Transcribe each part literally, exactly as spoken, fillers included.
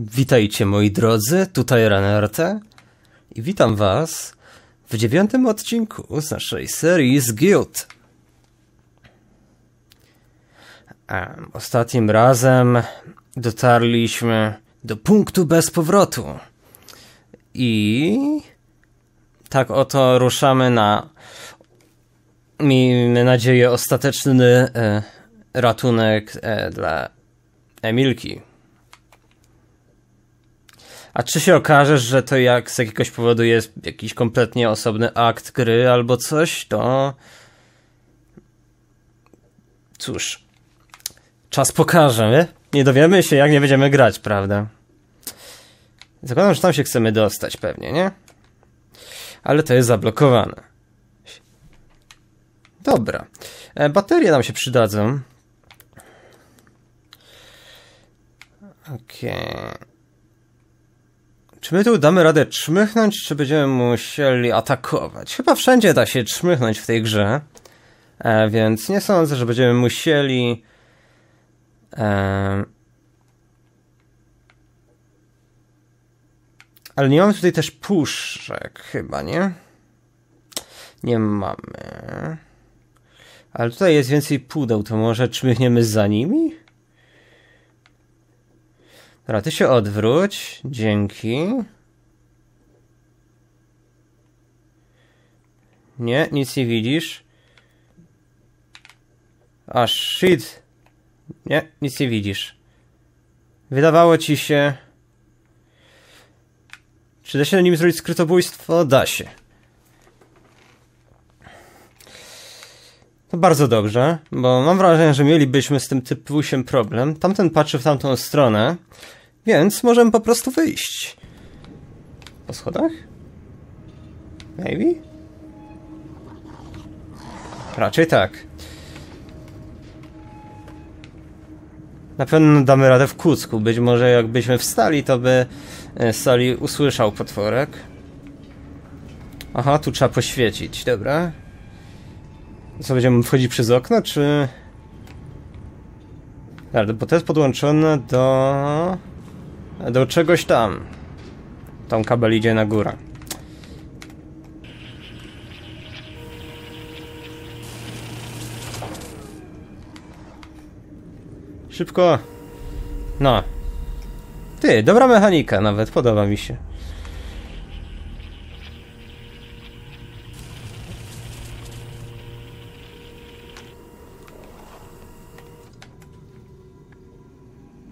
Witajcie moi drodzy, tutaj Renerte i witam was w dziewiątym odcinku z naszej serii z G Y L T. Ostatnim razem dotarliśmy do punktu bez powrotu i tak oto ruszamy na, miejmy nadzieję, ostateczny e, ratunek e, dla Emilki. A czy się okaże, że to jak z jakiegoś powodu jest jakiś kompletnie osobny akt gry albo coś, to cóż, czas pokaże, nie? Nie dowiemy się, jak nie będziemy grać, prawda? Zakładam, że tam się chcemy dostać pewnie, nie? Ale to jest zablokowane. Dobra. Baterie nam się przydadzą. Okej. Okay. Czy my tu damy radę czmychnąć, czy będziemy musieli atakować? Chyba wszędzie da się czmychnąć w tej grze, e, więc nie sądzę, że będziemy musieli e... ale nie mamy tutaj też puszek chyba, nie? Nie mamy, ale tutaj jest więcej pudeł, to może czmychniemy za nimi? Dobra, ty się odwróć, dzięki. Nie, nic nie widzisz. A shit. Nie, nic nie widzisz. Wydawało ci się... Czy da się na nim zrobić skrytobójstwo? Da się. To bardzo dobrze, bo mam wrażenie, że mielibyśmy z tym typusiem problem. Tamten patrzy w tamtą stronę. Więc możemy po prostu wyjść. Po schodach? Maybe? Raczej tak. Na pewno damy radę w kucku. Być może jakbyśmy wstali, to by Sally usłyszał potworek. Aha, tu trzeba poświecić, dobra. Co, będziemy wchodzić przez okno, czy... Ale, bo to jest podłączone do... do czegoś tam. Tam kabel idzie na górę. Szybko. No. Ty, dobra mechanika nawet, podoba mi się.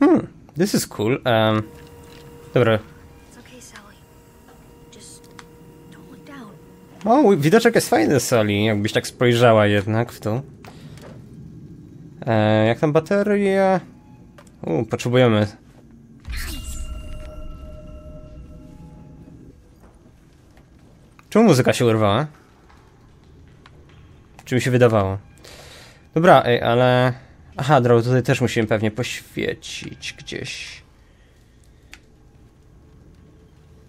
Hmm, this is cool. Um... Dobra. O, widoczek jest fajny, Sally, jakbyś tak spojrzała jednak w to. E, jak tam bateria? U, potrzebujemy. Czemu muzyka się urwała? Czy mi się wydawało? Dobra, ej, ale... Aha, drogo, tutaj też musimy pewnie poświecić gdzieś.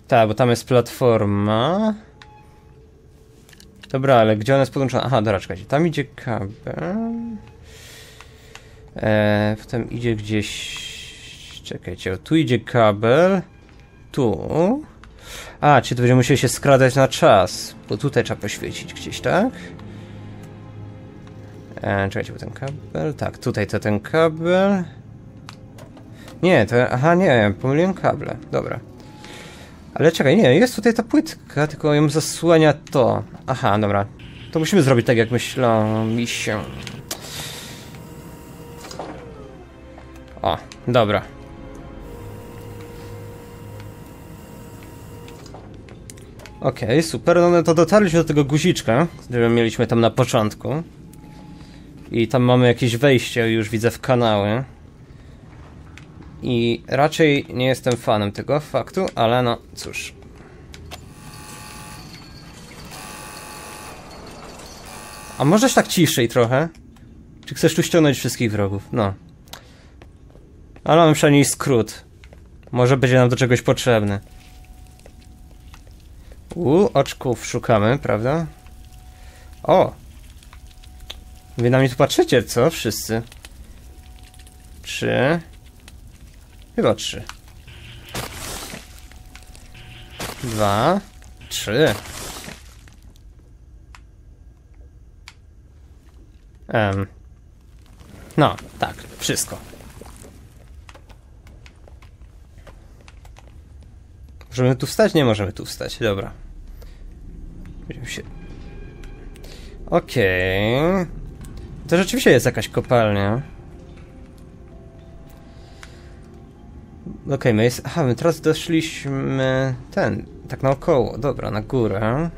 Tak, bo tam jest platforma. Dobra, ale gdzie ona jest podłączona? Aha, dobra, czekajcie. Tam idzie kabel. E, potem idzie gdzieś... Czekajcie, o, tu idzie kabel. Tu. A, czyli to będziemy musieli się skradać na czas. Bo tutaj trzeba poświecić gdzieś, tak? E, czekajcie, bo ten kabel... Tak, tutaj to ten kabel. Nie, to... Aha, nie, pomyliłem kable. Dobra. Ale czekaj, nie, jest tutaj ta płytka, tylko ją zasłania to. Aha, dobra. To musimy zrobić tak, jak myślą mi się. O, dobra. Okej, okay, super, no to dotarliśmy do tego guziczka, który mieliśmy tam na początku. I tam mamy jakieś wejście, już widzę, w kanały. I raczej nie jestem fanem tego faktu, ale no cóż. A możesz tak ciszej trochę? Czy chcesz tu ściągnąć wszystkich wrogów? No. Ale mam przynajmniej skrót. Może będzie nam do czegoś potrzebny. U, oczków szukamy, prawda? O! Wy na mnie tu patrzycie, co? Wszyscy. Czy... Chyba trzy. dwa, trzy. Um. No, tak, wszystko. Możemy tu wstać? Nie możemy tu wstać, dobra. Będziemy się... Okej. Okay. To rzeczywiście jest jakaś kopalnia. Okej, okay, my jest... Aha, my teraz doszliśmy... Ten, tak naokoło. Dobra, na górę.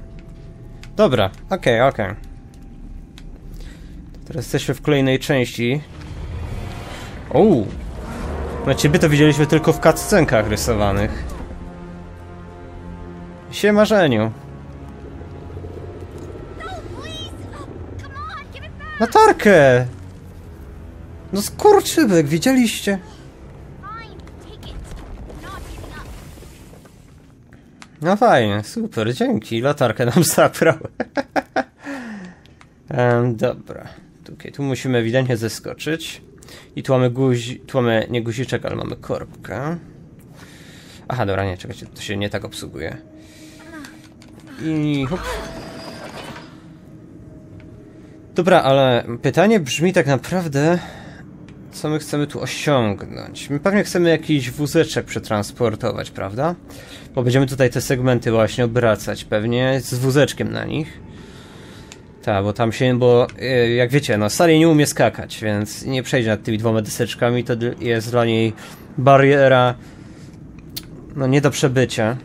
Dobra, okej, okay, okej. Okay. Teraz jesteśmy w kolejnej części. O! Na ciebie to widzieliśmy tylko w cutscenkach rysowanych. Siema, Żeniu. Latarkę! No skurczybyk, widzieliście? No fajnie, super, dzięki. Latarkę nam zabrał. um, dobra. Okay, tu musimy ewidentnie zeskoczyć. I tu mamy guzi... Tu mamy nie guziczek, ale mamy korbkę. Aha, dobra, nie, czekajcie, to się nie tak obsługuje. I... Hop. Dobra, ale pytanie brzmi tak naprawdę... Co my chcemy tu osiągnąć? My pewnie chcemy jakiś wózeczek przetransportować, prawda? Bo będziemy tutaj te segmenty właśnie obracać, pewnie z wózeczkiem na nich. Tak, bo tam się, bo jak wiecie, no Sally nie umie skakać, więc nie przejdzie nad tymi dwoma deseczkami, to jest dla niej bariera, no nie do przebycia.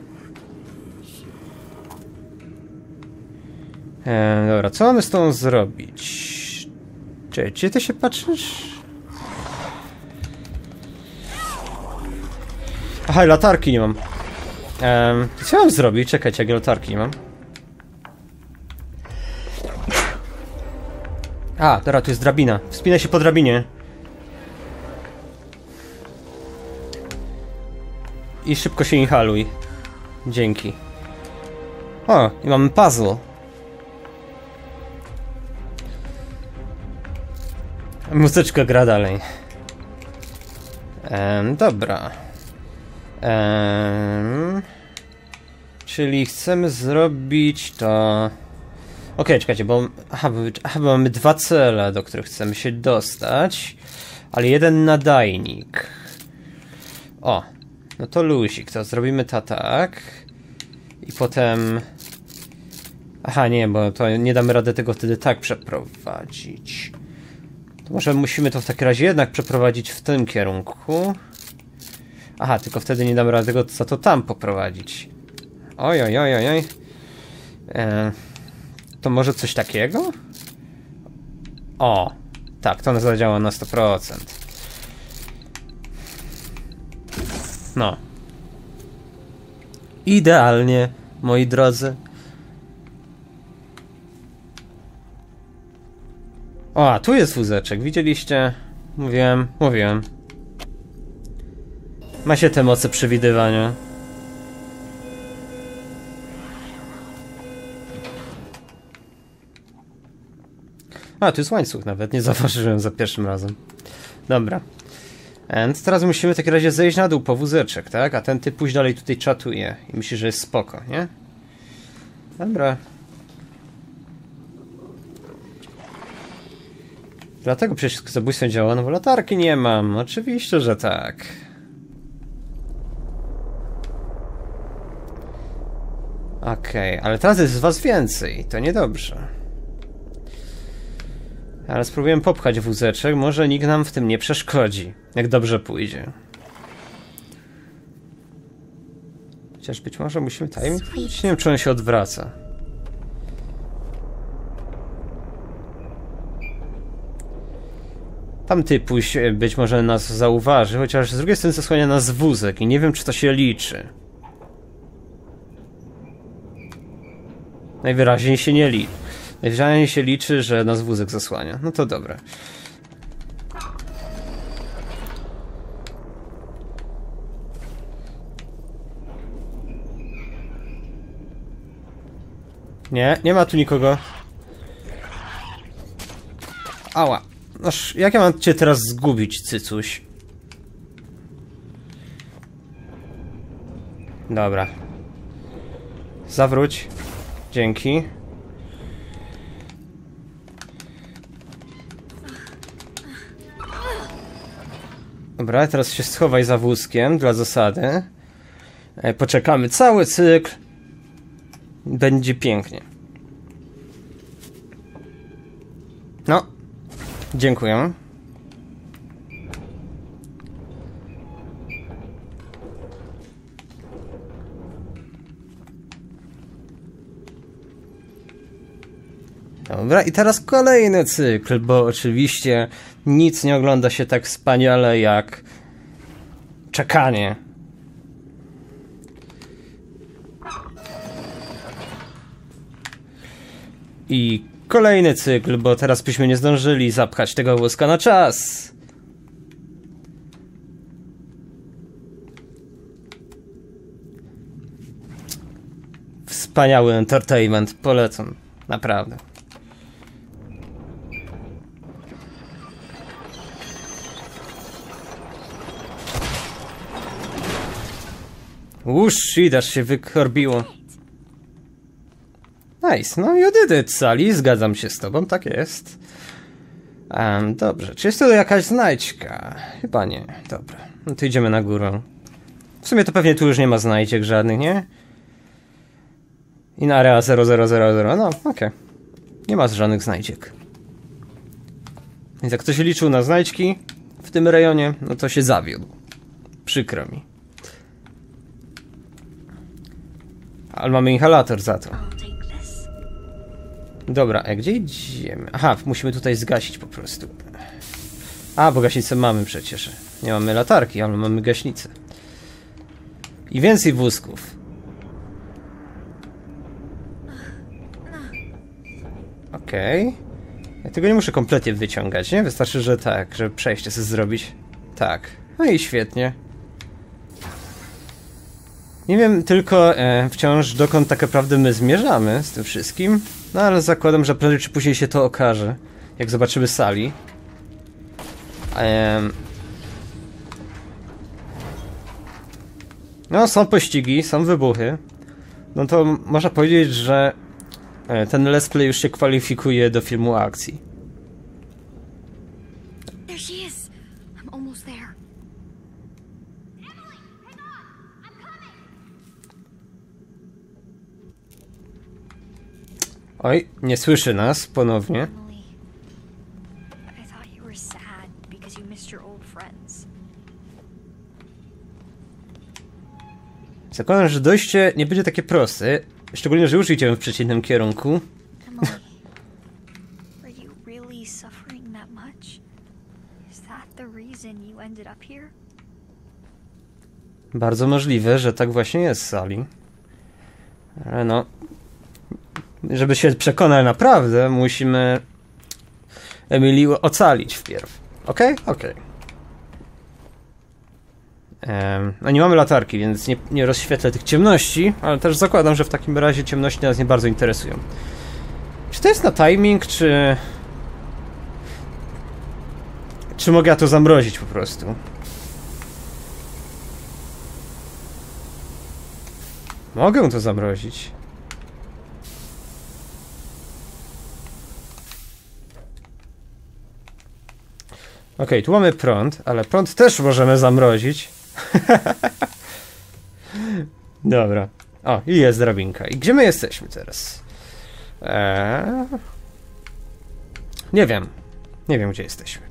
E, dobra, co mamy z tą zrobić? Czy, czy ty się patrzysz? Aha, latarki nie mam. E, co mam zrobić? Czekajcie, jak latarki nie mam. A, dobra, tu jest drabina. Wspinaj się po drabinie. I szybko się inhaluj. Dzięki. O, i mamy puzzle. Muzyczka gra dalej. Ehm, dobra. Ehm, czyli chcemy zrobić to... Okej, okay, czekajcie, bo, aha, bo, aha, bo mamy dwa cele, do których chcemy się dostać, ale jeden nadajnik. O, no to luzik, to zrobimy to tak. I potem... Aha, nie, bo to nie damy rady tego wtedy tak przeprowadzić. To może musimy to w takim razie jednak przeprowadzić w tym kierunku. Aha, tylko wtedy nie damy rady tego, co to tam poprowadzić. Oj, oj, oj, oj, oj. E To może coś takiego? O, tak, to zadziała na sto procent. No. Idealnie, moi drodzy. O, a tu jest wózeczek, widzieliście? Mówiłem, mówiłem. Ma się te moce przewidywania. A, tu jest łańcuch nawet, nie zauważyłem za pierwszym razem. Dobra. And teraz musimy w takim razie zejść na dół po wózeczek, tak? A ten typ pójść dalej tutaj czatuje i myśli, że jest spoko, nie? Dobra. Dlatego przecież zabójstwo działa, no bo latarki nie mam. Oczywiście, że tak. Okej, okay, ale teraz jest z was więcej, to niedobrze. Ale spróbujemy popchać wózeczek, może nikt nam w tym nie przeszkodzi, jak dobrze pójdzie. Chociaż być może musimy tajemnić, nie wiem czy on się odwraca. Tamty pójść być może nas zauważy, chociaż z drugiej strony zasłania nas wózek i nie wiem czy to się liczy. Najwyraźniej się nie liczy. Najwyraźniej się liczy, że nas wózek zasłania. No to dobre. Nie, nie ma tu nikogo. Ała. Noż, jak ja mam cię teraz zgubić, cycuś? Dobra. Zawróć. Dzięki. Dobra, teraz się schowaj za wózkiem, dla zasady. Poczekamy cały cykl. Będzie pięknie. No. Dziękuję. Dobra, i teraz kolejny cykl, bo oczywiście nic nie ogląda się tak wspaniale jak czekanie. I kolejny cykl, bo teraz byśmy nie zdążyli zapchać tego wózka na czas. Wspaniały entertainment, polecam, naprawdę. Łóż i dasz się wykorbiło. Nice, no i odydyt, Sally, zgadzam się z tobą, tak jest. Um, dobrze, czy jest tu jakaś znajdźka? Chyba nie, dobra. No to idziemy na górę. W sumie to pewnie tu już nie ma znajdziek żadnych, nie? I na area zero zero zero zero, no okej. Okay. Nie ma żadnych znajdziek. Więc jak ktoś liczył na znajdźki w tym rejonie, no to się zawiódł. Przykro mi. Ale mamy inhalator za to. Dobra, a gdzie idziemy? Aha, musimy tutaj zgasić po prostu. A, bo gaśnicę mamy przecież. Nie mamy latarki, ale mamy gaśnicę. I więcej wózków. Okej. Okay. Ja tego nie muszę kompletnie wyciągać, nie? Wystarczy, że tak, żeby przejście sobie zrobić. Tak. No i świetnie. Nie wiem tylko e, wciąż dokąd tak naprawdę my zmierzamy z tym wszystkim. No ale zakładam, że prędzej czy później się to okaże. Jak zobaczymy Sally. E, no są pościgi, są wybuchy. No to można powiedzieć, że e, ten let's play już się kwalifikuje do filmu akcji. There she is. I'm almost there. Oj, nie słyszy nas ponownie. Zakładam, że dojście nie będzie takie proste. Szczególnie, że już idziemy w przeciwnym kierunku. Bardzo możliwe, że tak właśnie jest, Sally. Ale no... Żeby się przekonać naprawdę, musimy Emily ocalić wpierw. Ok? Ok. Ehm, no nie mamy latarki, więc nie, nie rozświetlę tych ciemności, ale też zakładam, że w takim razie ciemności nas nie bardzo interesują. Czy to jest na timing, czy... Czy mogę ja to zamrozić po prostu? Mogę to zamrozić. Okej, okay, tu mamy prąd, ale prąd też możemy zamrozić. Dobra. O, i jest drabinka. I gdzie my jesteśmy teraz? Eee... Nie wiem. Nie wiem, gdzie jesteśmy.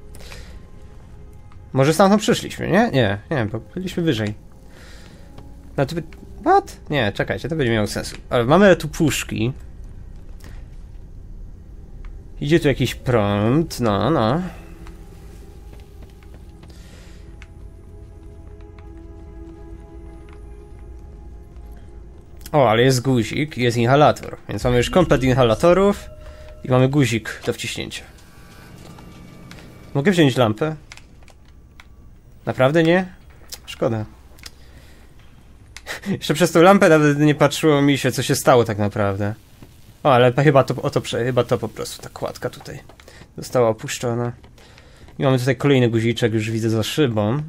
Może stamtąd przyszliśmy, nie? Nie, nie, bo byliśmy wyżej. No to by... What? Nie, czekajcie, to będzie miało sensu. Ale mamy tu puszki. Idzie tu jakiś prąd, no, no. O, ale jest guzik i jest inhalator, więc mamy już komplet inhalatorów i mamy guzik do wciśnięcia. Mogę wziąć lampę? Naprawdę nie? Szkoda. Jeszcze przez tą lampę nawet nie patrzyło mi się, co się stało tak naprawdę. O, ale chyba to, o to, chyba to po prostu, ta kładka tutaj została opuszczona. I mamy tutaj kolejny guziczek, już widzę za szybą.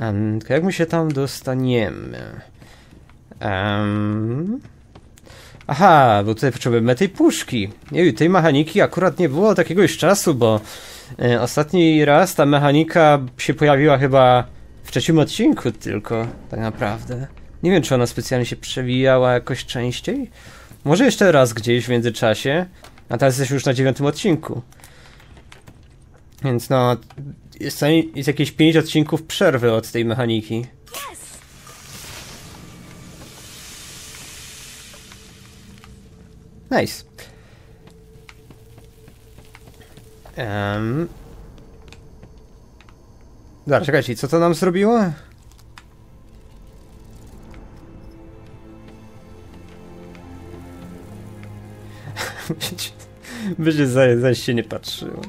Um, tylko jak my się tam dostaniemy? Um, Aha, bo tutaj potrzebujemy tej puszki. I tej mechaniki akurat nie było od jakiegoś czasu, bo y, ostatni raz ta mechanika się pojawiła chyba w trzecim odcinku tylko, tak naprawdę. Nie wiem, czy ona specjalnie się przewijała jakoś częściej. Może jeszcze raz gdzieś w międzyczasie. A teraz jesteśmy już na dziewiątym odcinku. Więc no, jest, jest jakieś pięć odcinków przerwy od tej mechaniki. Nice. Um. Dobra, czekajcie, co to nam zrobiło? Będzie zaś za się nie patrzyło.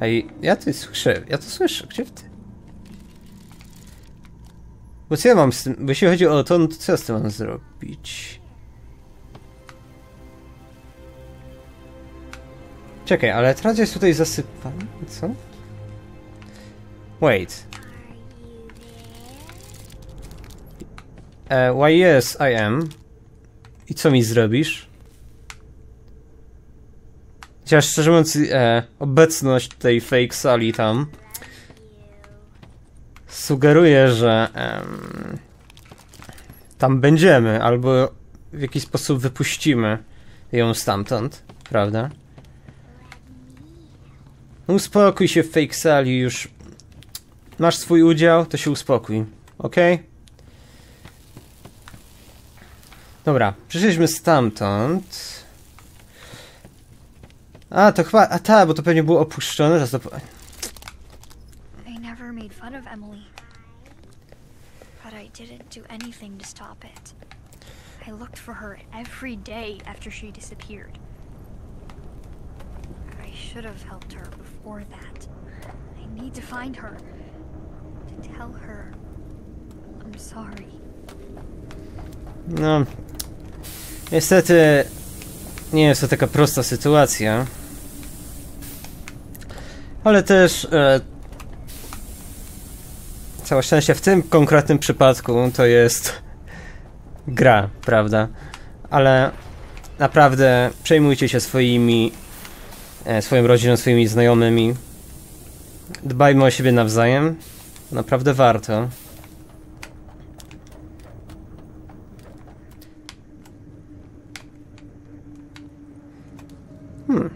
Ej, ja to słyszę, ja to słyszę, gdzie ty? Bo co ja mam z tym, bo jeśli chodzi o to, no to co ja z tym mam zrobić? Czekaj, ale teraz jest tutaj zasypany, co? Wait. Uh, why yes, I am. I co mi zrobisz? Chociaż szczerze mówiąc, e, obecność tej fake Sally tam sugeruje, że em, tam będziemy, albo w jakiś sposób wypuścimy ją stamtąd, prawda? Uspokój się, fake Sally, już masz swój udział, to się uspokój, ok? Dobra, przyszliśmy stamtąd. A, to chyba, a ta, bo to pewnie było opuszczone, zaraz to... No, niestety nie jest to taka prosta sytuacja. Ale też e, całe szczęście w tym konkretnym przypadku to jest gra, prawda? Ale naprawdę przejmujcie się swoimi, e, swoją rodziną, swoimi znajomymi. Dbajmy o siebie nawzajem. Naprawdę warto. Hmm.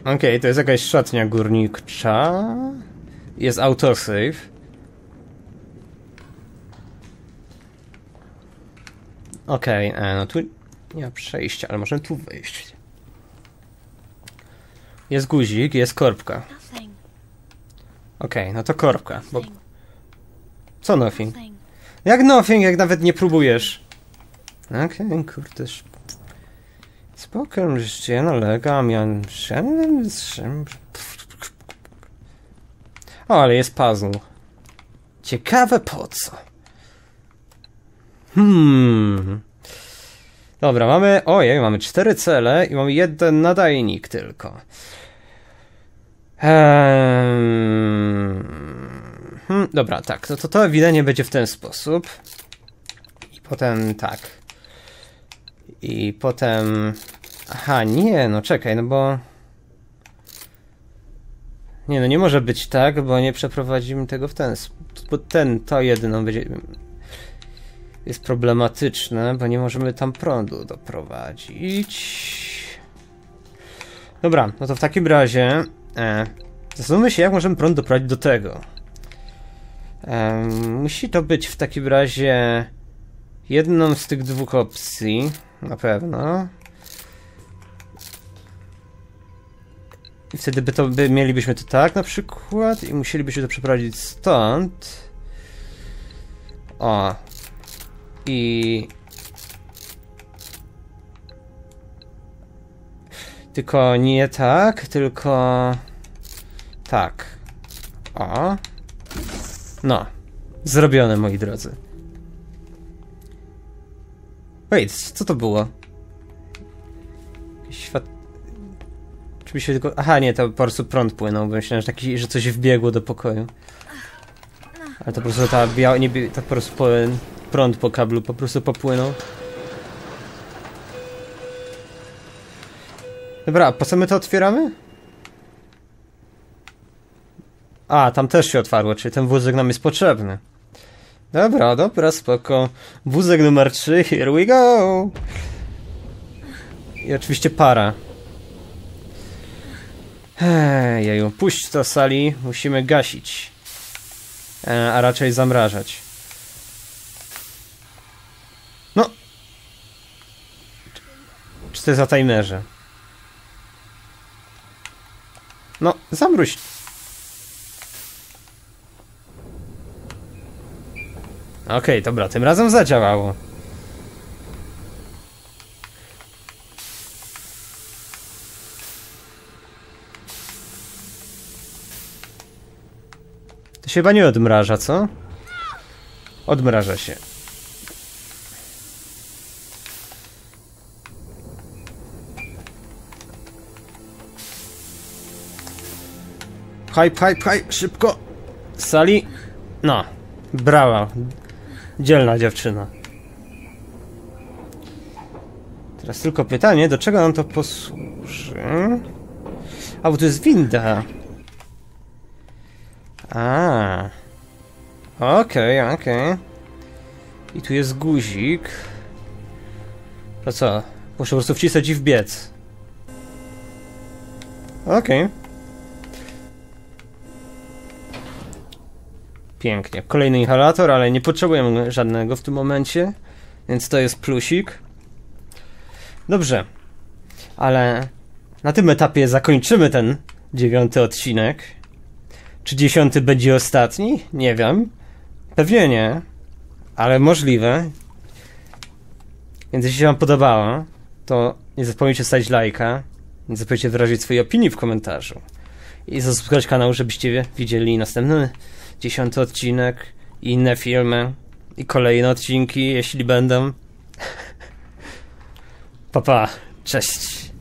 Okej, okay, to jest jakaś szatnia górnicza. Jest autosave. Okej, okay, no tu nie ma przejścia, ale możemy tu wyjść. Jest guzik, jest korbka. Okej, okay, no to korbka. Bo... Co nothing? Jak nothing, jak nawet nie próbujesz? Okej, okay, kurde. Spokojnie, że ja nalegam, ja... O, ale jest puzzle. Ciekawe po co? Hmm... Dobra, mamy... Ojej, mamy cztery cele i mamy jeden nadajnik tylko. Hmm, dobra, tak, no to to ewidentnie będzie w ten sposób. I potem tak. I potem... Aha, nie, no czekaj, no bo... Nie, no nie może być tak, bo nie przeprowadzimy tego w ten sposób. Bo ten, to jedyną będzie... Jest problematyczne, bo nie możemy tam prądu doprowadzić. Dobra, no to w takim razie... E, zastanówmy się, jak możemy prąd doprowadzić do tego. E, musi to być w takim razie... Jedną z tych dwóch opcji, na pewno. I wtedy by to, by, mielibyśmy to tak na przykład i musielibyśmy to przeprowadzić stąd. O. I... Tylko nie tak, tylko... Tak. O. No. Zrobione, moi drodzy. Wait, co to było? Świat... Czy mi się tylko... Aha, nie, to po prostu prąd płynął, bo myślałem, że, taki, że coś wbiegło do pokoju. Ale to po prostu ta biała... Nie... To po prostu prąd po kablu po prostu popłynął. Dobra, po co my to otwieramy? A, tam też się otwarło, czyli ten wózek nam jest potrzebny. Dobra, dobra, spoko. Wózek numer trzy, here we go! I oczywiście para. Hej, jeju, puść to, Sally. Musimy gasić. E, a raczej zamrażać. No! Czy to za timerze? No, zamruź. Okej, okay, dobra, tym razem zadziałało. To się chyba nie odmraża, co? Odmraża się. Pchaj, pchaj, pchaj, szybko! Sally! No, brawa. Dzielna dziewczyna. Teraz tylko pytanie, do czego nam to posłuży? A, bo tu jest winda. A. Okej, okay, okej. Okay. I tu jest guzik. To co? Muszę po prostu wcisnąć i wbiec. Okej. Okay. Pięknie. Kolejny inhalator, ale nie potrzebujemy żadnego w tym momencie, więc to jest plusik. Dobrze, ale na tym etapie zakończymy ten dziewiąty odcinek. Czy dziesiąty będzie ostatni? Nie wiem. Pewnie nie, ale możliwe. Więc jeśli wam podobało, to nie zapomnijcie stawić lajka, nie zapomnijcie wyrazić swojej opinii w komentarzu i zasubskrybować kanał, żebyście widzieli następny dziesiąty odcinek, i inne filmy, i kolejne odcinki, jeśli będą. Pa, pa, cześć.